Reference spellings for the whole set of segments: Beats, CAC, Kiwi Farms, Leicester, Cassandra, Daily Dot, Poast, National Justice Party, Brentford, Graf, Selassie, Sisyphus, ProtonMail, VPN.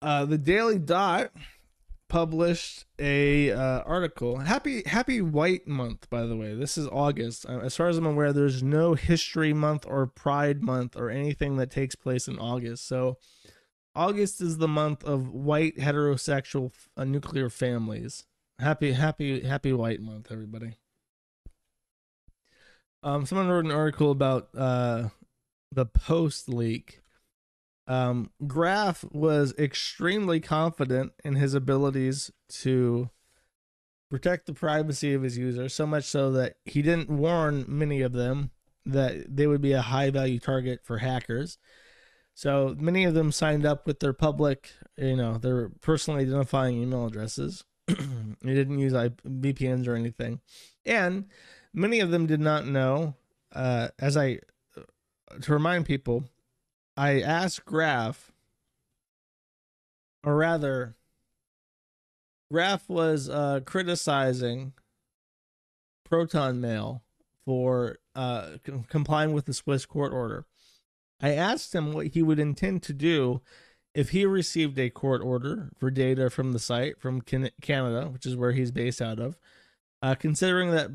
The Daily Dot published a article. Happy White Month, by the way. This is August. As far as I'm aware, there's no History Month or Pride Month or anything that takes place in August. So August is the month of white heterosexual nuclear families. Happy White Month, everybody. Someone wrote an article about the Poast leak. Graf was extremely confident in his abilities to protect the privacy of his users, so much so that he didn't warn many of them that they would be a high-value target for hackers. So many of them signed up with their public, their personally identifying email addresses. They didn't use VPNs or anything, and many of them did not know. To remind people, I asked Graf, or rather, Graf was criticizing ProtonMail for complying with the Swiss court order. I asked him what he would intend to do if he received a court order for data from the site from Canada, which is where he's based out of, considering that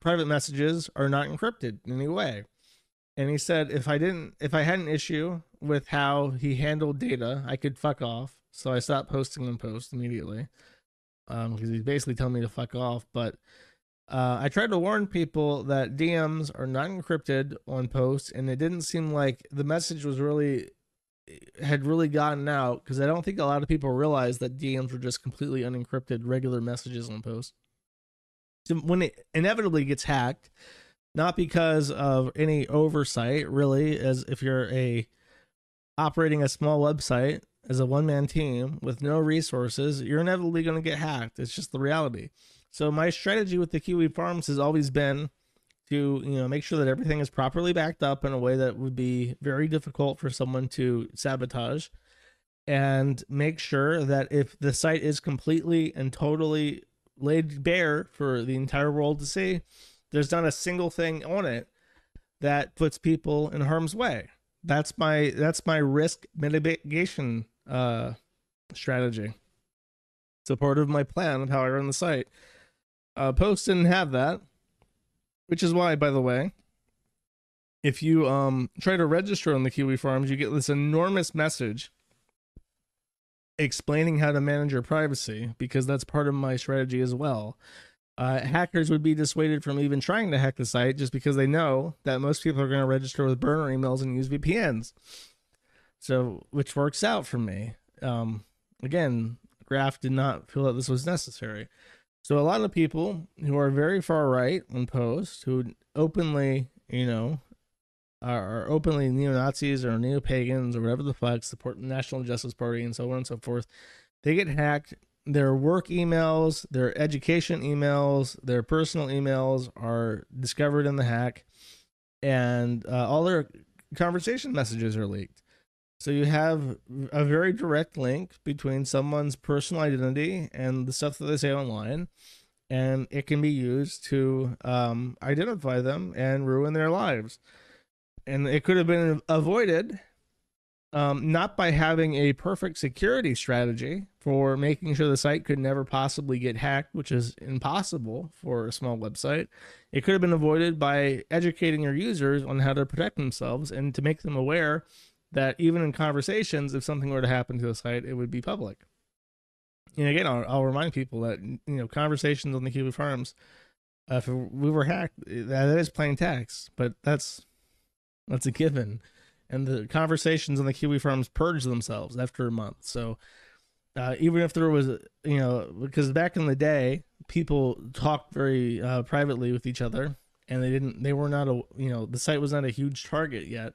private messages are not encrypted in any way. And he said, if I had an issue with how he handled data, I could fuck off. So I stopped posting in Poast immediately, because he's basically telling me to fuck off. But I tried to warn people that DMs are not encrypted on Poast, and it didn't seem like the message was really gotten out, because I don't think a lot of people realized that DMs were just completely unencrypted regular messages on Poast. So when it inevitably gets hacked, not because of any oversight, really, as if you're operating a small website as a one-man team with no resources, you're inevitably going to get hacked. It's just the reality. So my strategy with the Kiwi Farms has always been to make sure that everything is properly backed up in a way that would be very difficult for someone to sabotage, and make sure that if the site is completely and totally laid bare for the entire world to see, there's not a single thing on it that puts people in harm's way. That's my risk mitigation strategy. It's a part of my plan of how I run the site. Post didn't have that, which is why, by the way, if you try to register on the Kiwi Farms, you get this enormous message explaining how to manage your privacy, because that's part of my strategy as well. Hackers would be dissuaded from even trying to hack the site just because they know that most people are going to register with burner emails and use VPNs. So, which works out for me. Again, Graf did not feel that this was necessary. So a lot of people who are very far right on Post, who openly, are openly neo-Nazis or neo-pagans or whatever the fuck, support the National Justice Party and so on and so forth, they get hacked. Their work emails, their education emails, their personal emails are discovered in the hack, and all their conversation messages are leaked. So you have a very direct link between someone's personal identity and the stuff that they say online, and it can be used to identify them and ruin their lives. And it could have been avoided, not by having a perfect security strategy for making sure the site could never possibly get hacked, which is impossible for a small website. It could have been avoided by educating your users on how to protect themselves and to make them aware that even in conversations, if something were to happen to the site, it would be public. And again, I'll remind people that conversations on the Kiwi Farms, if we were hacked, that is plain text, but that's a given. And the conversations on the Kiwi Farms purge themselves after a month. So even if there was, because back in the day, people talked very privately with each other, and they were not, the site was not a huge target yet.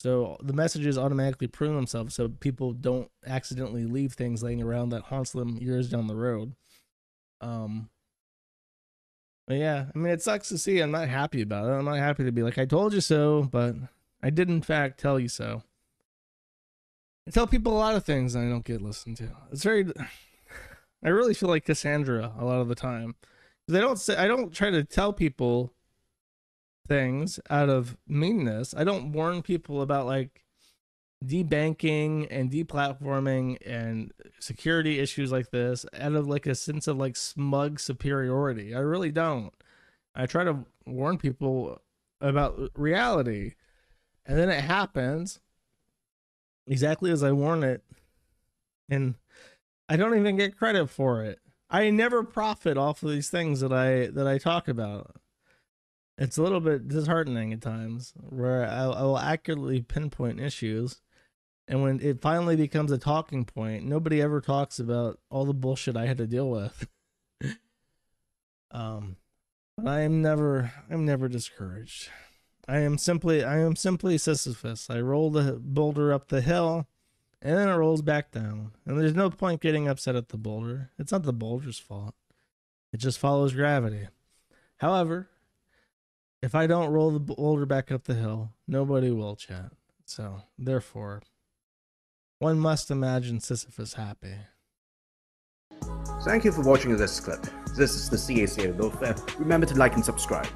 So the messages automatically prune themselves so people don't accidentally leave things laying around that haunts them years down the road. But yeah, I mean, it sucks to see. I'm not happy about it. I'm not happy to be like, I told you so, but I did, in fact, tell you so. I tell people a lot of things and I don't get listened to. I really feel like Cassandra a lot of the time. I don't try to tell people things out of meanness. I don't warn people about, like, debanking and deplatforming and security issues like this out of like a sense of like smug superiority. I really don't. I try to warn people about reality, and then it happens exactly as I warn it, and I don't even get credit for it. I never profit off of these things that I talk about. It's a little bit disheartening at times, where I will accurately pinpoint issues, and when it finally becomes a talking point, nobody ever talks about all the bullshit I had to deal with. But I'm never discouraged. I am simply Sisyphus. I roll the boulder up the hill, and then it rolls back down. And there's no point getting upset at the boulder. It's not the boulder's fault. It just follows gravity. However, if I don't roll the boulder back up the hill, nobody will, chat. So, therefore, one must imagine Sisyphus happy. Thank you for watching this clip. This is the CAC. Remember to like and subscribe.